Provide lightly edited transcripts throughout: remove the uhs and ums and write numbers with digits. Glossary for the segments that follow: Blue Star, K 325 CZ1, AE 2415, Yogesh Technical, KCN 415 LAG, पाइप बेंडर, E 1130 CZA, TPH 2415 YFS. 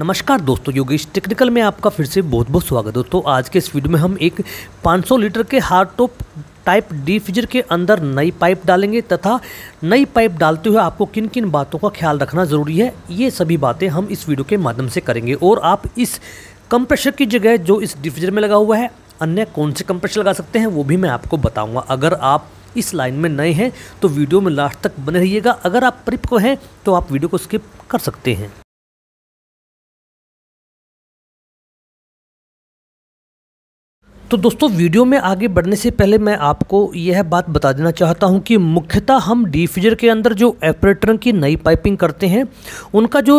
नमस्कार दोस्तों, योगेश टेक्निकल में आपका फिर से बहुत बहुत स्वागत है। तो आज के इस वीडियो में हम एक 500 लीटर के हार्ड टॉप टाइप डिफ्यूजर के अंदर नई पाइप डालेंगे तथा नई पाइप डालते हुए आपको किन किन बातों का ख्याल रखना ज़रूरी है, ये सभी बातें हम इस वीडियो के माध्यम से करेंगे। और आप इस कंप्रेशर की जगह जो इस डिफ्यूजर में लगा हुआ है, अन्य कौन से कंप्रेशर लगा सकते हैं वो भी मैं आपको बताऊँगा। अगर आप इस लाइन में नए हैं तो वीडियो में लास्ट तक बने रहिएगा। अगर आप परिपक्व हैं तो आप वीडियो को स्किप कर सकते हैं। तो दोस्तों, वीडियो में आगे बढ़ने से पहले मैं आपको यह बात बता देना चाहता हूं कि मुख्यतः हम डिफ्यूजर के अंदर जो एपरेटर की नई पाइपिंग करते हैं उनका जो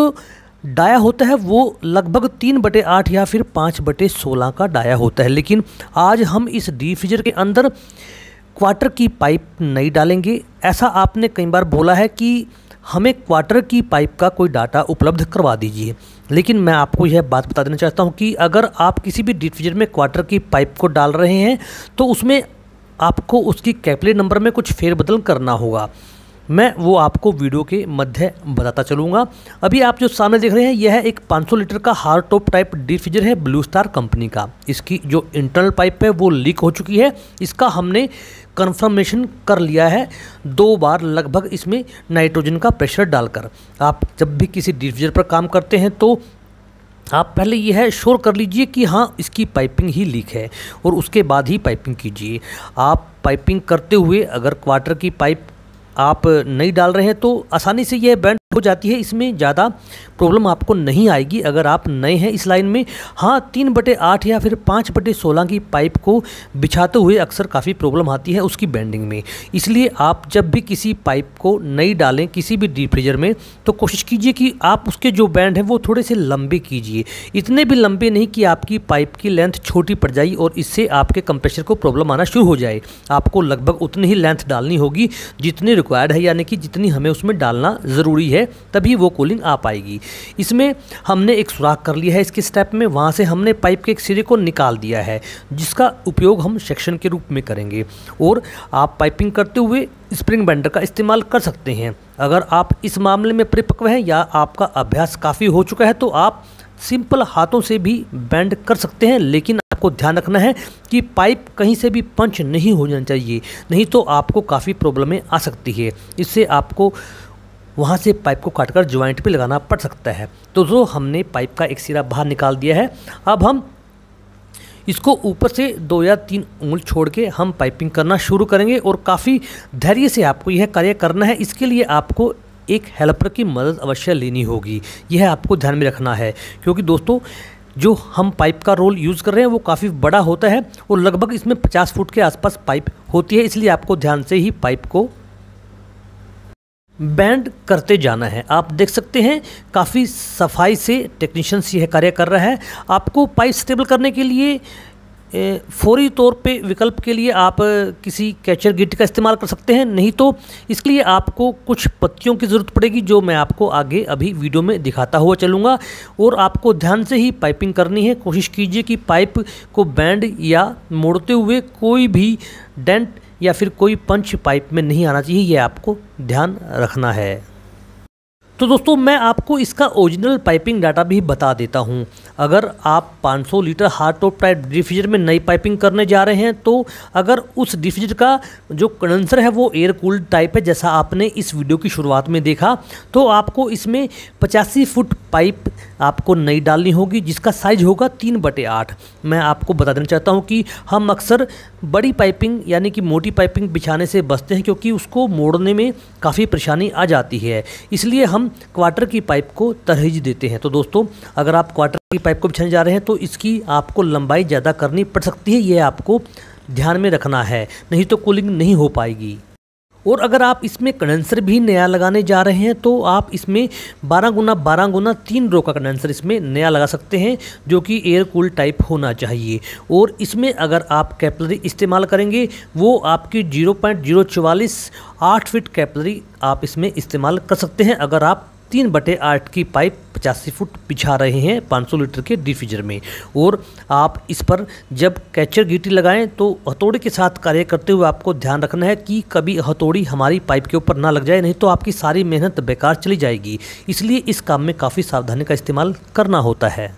डाया होता है वो लगभग 3/8 या फिर 5/16 का डाया होता है। लेकिन आज हम इस डिफ्यूजर के अंदर 1/4 की पाइप नहीं डालेंगे। ऐसा आपने कई बार बोला है कि हमें 1/4 की पाइप का कोई डाटा उपलब्ध करवा दीजिए, लेकिन मैं आपको यह बात बता देना चाहता हूं कि अगर आप किसी भी डिफ्यूजर में 1/4 की पाइप को डाल रहे हैं तो उसमें आपको उसकी कैपिलरी नंबर में कुछ फेरबदल करना होगा। मैं वो आपको वीडियो के मध्य बताता चलूँगा। अभी आप जो सामने देख रहे हैं यह एक 500 लीटर का हार्ड टॉप टाइप डिफ्यूजर है ब्लू स्टार कंपनी का। इसकी जो इंटरनल पाइप है वो लीक हो चुकी है, इसका हमने कन्फर्मेशन कर लिया है 2 बार लगभग, इसमें नाइट्रोजन का प्रेशर डालकर। आप जब भी किसी डिफ्यूजर पर काम करते हैं तो आप पहले यह श्योर कर लीजिए कि हाँ, इसकी पाइपिंग ही लीक है और उसके बाद ही पाइपिंग कीजिए। आप पाइपिंग करते हुए अगर 1/4 की पाइप आप नहीं डाल रहे हैं तो आसानी से यह बैंड हो जाती है, इसमें ज़्यादा प्रॉब्लम आपको नहीं आएगी अगर आप नए हैं इस लाइन में। हाँ, 3/8 या फिर 5/16 की पाइप को बिछाते हुए अक्सर काफ़ी प्रॉब्लम आती है उसकी बैंडिंग में। इसलिए आप जब भी किसी पाइप को नहीं डालें किसी भी डिफ्यूजर में तो कोशिश कीजिए कि आप उसके जो बैंड हैं वो थोड़े से लंबे कीजिए, इतने भी लंबे नहीं कि आपकी पाइप की लेंथ छोटी पड़ जाए और इससे आपके कंप्रेशर को प्रॉब्लम आना शुरू हो जाए। आपको लगभग उतनी ही लेंथ डालनी होगी जितनी रिक्वायर्ड है, यानी कि जितनी हमें उसमें डालना ज़रूरी है, तभी वो कूलिंग आ पाएगी। इसमें हमने एक सुराख कर लिया है, इसके स्टेप में वहां से हमने पाइप के एक सिरे को निकाल दिया है जिसका उपयोग हम सेक्शन के रूप में करेंगे। और आप पाइपिंग करते हुए स्प्रिंग बेंडर का इस्तेमाल कर सकते हैं। अगर आप इस मामले में परिपक्व हैं या आपका अभ्यास काफ़ी हो चुका है तो आप सिंपल हाथों से भी बेंड कर सकते हैं, लेकिन आपको ध्यान रखना है कि पाइप कहीं से भी पंच नहीं हो जाना चाहिए, नहीं तो आपको काफ़ी प्रॉब्लमें आ सकती है। इससे आपको वहाँ से पाइप को काटकर ज्वाइंट पे लगाना पड़ सकता है। तो जो हमने पाइप का एक सिरा बाहर निकाल दिया है, अब हम इसको ऊपर से 2 या 3 उंगल छोड़ के हम पाइपिंग करना शुरू करेंगे और काफ़ी धैर्य से आपको यह कार्य करना है। इसके लिए आपको एक हेल्पर की मदद अवश्य लेनी होगी, यह आपको ध्यान में रखना है, क्योंकि दोस्तों जो हम पाइप का रोल यूज़ कर रहे हैं वो काफ़ी बड़ा होता है और लगभग इसमें 50 फुट के आसपास पाइप होती है। इसलिए आपको ध्यान से ही पाइप को बैंड करते जाना है। आप देख सकते हैं काफ़ी सफाई से टेक्नीशियंस यह कार्य कर रहा है। आपको पाइप स्टेबल करने के लिए फौरी तौर पे विकल्प के लिए आप किसी कैचर गिट का इस्तेमाल कर सकते हैं, नहीं तो इसके लिए आपको कुछ पत्तियों की ज़रूरत पड़ेगी जो मैं आपको आगे अभी वीडियो में दिखाता हुआ चलूँगा। और आपको ध्यान से ही पाइपिंग करनी है। कोशिश कीजिए कि पाइप को बैंड या मोड़ते हुए कोई भी डेंट या फिर कोई पंच पाइप में नहीं आना चाहिए, यह आपको ध्यान रखना है। तो दोस्तों, मैं आपको इसका ओरिजिनल पाइपिंग डाटा भी बता देता हूं। अगर आप 500 litre hard top type diffuser में नई पाइपिंग करने जा रहे हैं तो अगर उस डिफ्यूजर का जो कंडेंसर है वो एयर कूल्ड टाइप है, जैसा आपने इस वीडियो की शुरुआत में देखा, तो आपको इसमें 85 फुट पाइप आपको नई डालनी होगी जिसका साइज होगा 3/8। मैं आपको बता देना चाहता हूँ कि हम अक्सर बड़ी पाइपिंग यानी कि मोटी पाइपिंग बिछाने से बचते हैं क्योंकि उसको मोड़ने में काफ़ी परेशानी आ जाती है, इसलिए हम 1/4 की पाइप को तरजीह देते हैं। तो दोस्तों, अगर आप 1/4 की पाइप को बिछाने जा रहे हैं तो इसकी आपको लंबाई ज़्यादा करनी पड़ सकती है, यह आपको ध्यान में रखना है, नहीं तो कूलिंग नहीं हो पाएगी। और अगर आप इसमें कंडेंसर भी नया लगाने जा रहे हैं तो आप इसमें 12x12 3 रो का कंडेंसर इसमें नया लगा सकते हैं जो कि एयर कूल टाइप होना चाहिए। और इसमें अगर आप कैपिलरी इस्तेमाल करेंगे वो आपकी 0.0448 फीट कैपिलरी आप इसमें इस्तेमाल कर सकते हैं अगर आप 3/8 की पाइप 85 फुट बिछा रहे हैं 500 लीटर के डिफ्यूजर में। और आप इस पर जब कैचर गीटी लगाएं तो हथौड़े के साथ कार्य करते हुए आपको ध्यान रखना है कि कभी हथौड़ी हमारी पाइप के ऊपर ना लग जाए, नहीं तो आपकी सारी मेहनत बेकार चली जाएगी। इसलिए इस काम में काफ़ी सावधानी का इस्तेमाल करना होता है।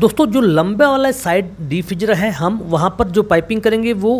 दोस्तों, जो लंबे वाला साइड डिफ्यूजर है, हम वहाँ पर जो पाइपिंग करेंगे वो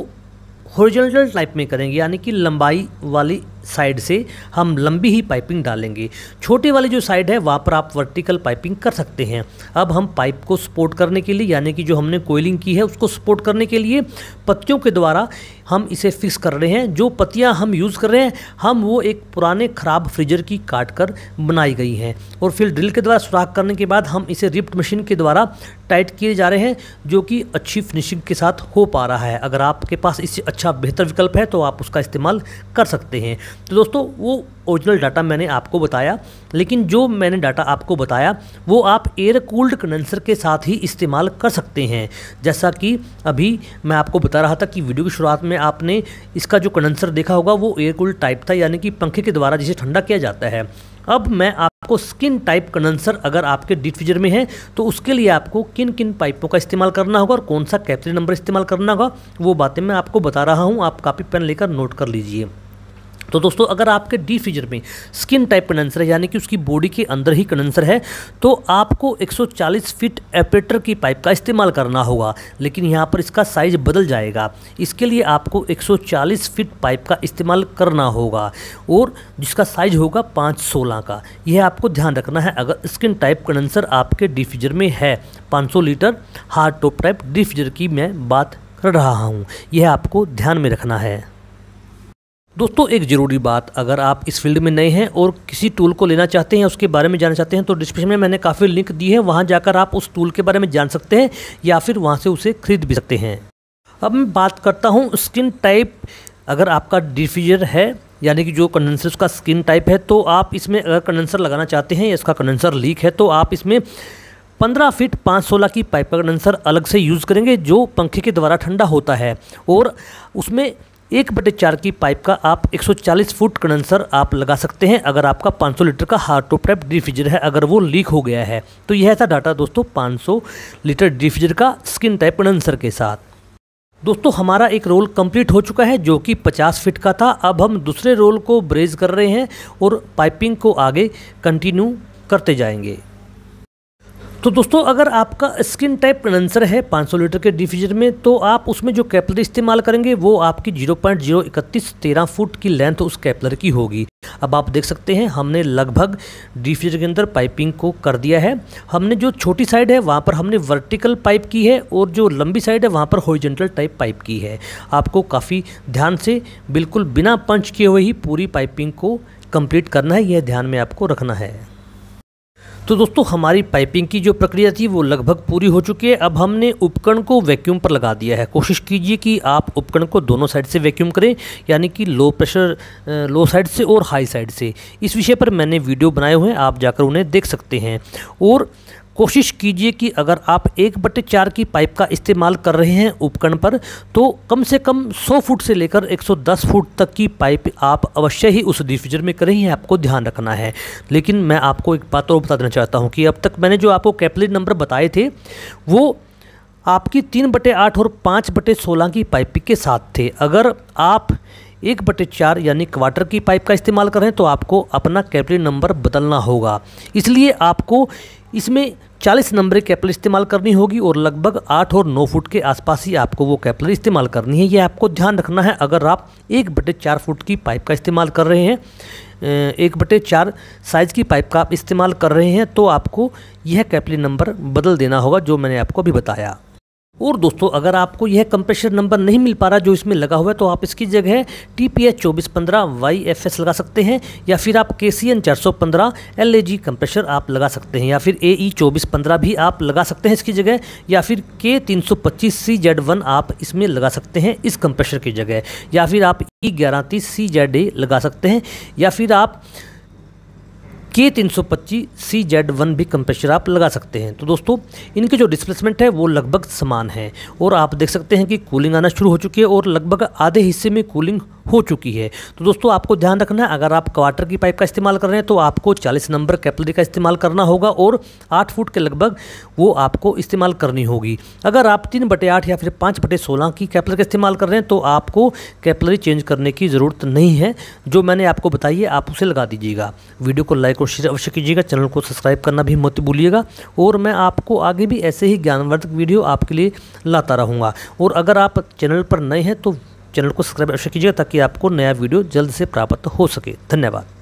हॉरिजॉन्टल टाइप में करेंगे, यानी कि लंबाई वाली साइड से हम लंबी ही पाइपिंग डालेंगे। छोटे वाली जो साइड है वहाँ पर आप वर्टिकल पाइपिंग कर सकते हैं। अब हम पाइप को सपोर्ट करने के लिए, यानी कि जो हमने कोयलिंग की है उसको सपोर्ट करने के लिए पत्तियों के द्वारा हम इसे फिक्स कर रहे हैं। जो पत्तियाँ हम यूज़ कर रहे हैं, हम वो एक पुराने ख़राब फ्रीजर की काट कर बनाई गई हैं और फिर ड्रिल के द्वारा सुराख करने के बाद हम इसे रिप्ट मशीन के द्वारा टाइट किए जा रहे हैं, जो कि अच्छी फिनिशिंग के साथ हो पा रहा है। अगर आपके पास इससे अच्छा बेहतर विकल्प है तो आप उसका इस्तेमाल कर सकते हैं। तो दोस्तों, वो ओरिजिनल डाटा मैंने आपको बताया, लेकिन जो मैंने डाटा आपको बताया वो आप एयर कूल्ड कंडेंसर के साथ ही इस्तेमाल कर सकते हैं। जैसा कि अभी मैं आपको बता रहा था कि वीडियो की शुरुआत में आपने इसका जो कंडेंसर देखा होगा वो एयर कूल्ड टाइप था, यानी कि पंखे के द्वारा जिसे ठंडा किया जाता है। अब मैं आपको स्किन टाइप कंडेंसर, अगर आपके डिफ्यूजर में है तो उसके लिए आपको किन किन पाइपों का इस्तेमाल करना होगा और कौन सा कैप्सूल नंबर इस्तेमाल करना होगा, वो बातें मैं आपको बता रहा हूँ। आप कॉपी पेन लेकर नोट कर लीजिए। तो दोस्तों, अगर आपके डिफ्यूजर में स्किन टाइप कंडेंसर है, यानी कि उसकी बॉडी के अंदर ही कंडेंसर है, तो आपको 140 फीट एपरेटर की पाइप का इस्तेमाल करना होगा। लेकिन यहाँ पर इसका साइज़ बदल जाएगा। इसके लिए आपको 140 फीट पाइप का इस्तेमाल करना होगा और जिसका साइज़ होगा 5/16 का। यह आपको ध्यान रखना है अगर स्किन टाइप कंडेंसर आपके डिफ्यूजर में है। 500 litre hard top type diffuser की मैं बात कर रहा हूँ, यह आपको ध्यान में रखना है। दोस्तों, एक ज़रूरी बात, अगर आप इस फील्ड में नए हैं और किसी टूल को लेना चाहते हैं, उसके बारे में जानना चाहते हैं, तो डिस्क्रिप्शन में मैंने काफ़ी लिंक दी है, वहां जाकर आप उस टूल के बारे में जान सकते हैं या फिर वहां से उसे खरीद भी सकते हैं। अब मैं बात करता हूं स्किन टाइप। अगर आपका डिफ्यूजर है, यानी कि जो कंडेंसर उसका स्किन टाइप है, तो आप इसमें अगर कंडेंसर लगाना चाहते हैं या इसका कंडेंसर लीक है, तो आप इसमें 15 फीट 5/16 की पाइप का कंडेंसर अलग से यूज़ करेंगे जो पंखे के द्वारा ठंडा होता है। और उसमें 1/4 की पाइप का आप 140 फुट कंडेंसर आप लगा सकते हैं अगर आपका 500 लीटर का हार्ड टॉप टाइप डिफ्यूजर है, अगर वो लीक हो गया है। तो यह था डाटा दोस्तों, 500 लीटर डिफ्यूजर का स्किन टाइप कंडेंसर के साथ। दोस्तों, हमारा एक रोल कंप्लीट हो चुका है जो कि 50 फीट का था। अब हम दूसरे रोल को ब्रेज कर रहे हैं और पाइपिंग को आगे कंटिन्यू करते जाएंगे। तो दोस्तों, अगर आपका स्किन टाइप कंडेंसर है 500 लीटर के डिफ्यूजर में, तो आप उसमें जो कैपलर इस्तेमाल करेंगे वो आपकी 0.031 13 फुट की लेंथ उस कैपलर की होगी। अब आप देख सकते हैं हमने लगभग डिफ्यूजर के अंदर पाइपिंग को कर दिया है। हमने जो छोटी साइड है वहाँ पर हमने वर्टिकल पाइप की है और जो लंबी साइड है वहाँ पर हॉरिजॉन्टल टाइप पाइप की है। आपको काफ़ी ध्यान से, बिल्कुल बिना पंच किए हुए ही पूरी पाइपिंग को कंप्लीट करना है, यह ध्यान में आपको रखना है। तो दोस्तों, हमारी पाइपिंग की जो प्रक्रिया थी वो लगभग पूरी हो चुकी है। अब हमने उपकरण को वैक्यूम पर लगा दिया है। कोशिश कीजिए कि आप उपकरण को दोनों साइड से वैक्यूम करें, यानी कि लो प्रेशर लो साइड से और हाई साइड से। इस विषय पर मैंने वीडियो बनाए हुए हैं, आप जाकर उन्हें देख सकते हैं। और कोशिश कीजिए कि अगर आप 1/4 की पाइप का इस्तेमाल कर रहे हैं उपकरण पर, तो कम से कम 100 फुट से लेकर 110 फुट तक की पाइप आप अवश्य ही उस डिफ्यूजर में करें, यह आपको ध्यान रखना है। लेकिन मैं आपको एक बात और बता देना चाहता हूं कि अब तक मैंने जो आपको कैपिलरी नंबर बताए थे वो आपकी 3/8 और 5/16 की पाइपिंग के साथ थे। अगर आप 1/4 यानी क्वार्टर की पाइप का इस्तेमाल करें तो आपको अपना कैपिलरी नंबर बदलना होगा। इसलिए आपको इसमें 40 नंबर कैपलर इस्तेमाल करनी होगी और लगभग 8 और 9 फुट के आसपास ही आपको वो कैपलर इस्तेमाल करनी है, यह आपको ध्यान रखना है। अगर आप 1/4 फुट की पाइप का इस्तेमाल कर रहे हैं, 1/4 साइज़ की पाइप का आप इस्तेमाल कर रहे हैं, तो आपको यह कैपलर नंबर बदल देना होगा जो मैंने आपको अभी बताया। और दोस्तों, अगर आपको यह कंप्रेशर नंबर नहीं मिल पा रहा जो इसमें लगा हुआ है, तो आप इसकी जगह TPH 2415 YFS लगा सकते हैं, या फिर आप KCN 415 LAG कंप्रेशर आप लगा सकते हैं, या फिर AE 2415 भी आप लगा सकते हैं इसकी जगह, या फिर K 325 CZ1 आप इसमें लगा सकते हैं इस कंप्रेशर की जगह, या फिर आप E 1130 CZA लगा सकते हैं, या फिर आप K 325 CZ1 भी कंप्रेशर आप लगा सकते हैं। तो दोस्तों, इनके जो डिस्प्लेसमेंट है वो लगभग समान है और आप देख सकते हैं कि कूलिंग आना शुरू हो चुकी है और लगभग आधे हिस्से में कूलिंग हो चुकी है। तो दोस्तों आपको ध्यान रखना है, अगर आप क्वार्टर की पाइप का इस्तेमाल कर रहे हैं तो आपको 40 नंबर कैपिलरी का इस्तेमाल करना होगा और 8 फुट के लगभग वो आपको इस्तेमाल करनी होगी। अगर आप 3/8 या फिर 5/16 की कैपिलरी का इस्तेमाल कर रहे हैं तो आपको कैपिलरी चेंज करने की ज़रूरत नहीं है। जो मैंने आपको बताई है आप उसे लगा दीजिएगा। वीडियो को लाइक और शेयर अवश्य कीजिएगा, चैनल को सब्सक्राइब करना भी मत भूलिएगा और मैं आपको आगे भी ऐसे ही ज्ञानवर्धक वीडियो आपके लिए लाता रहूँगा। और अगर आप चैनल पर नए हैं तो चैनल को सब्सक्राइब अवश्य कीजिएगा ताकि आपको नया वीडियो जल्द से प्राप्त हो सके। धन्यवाद।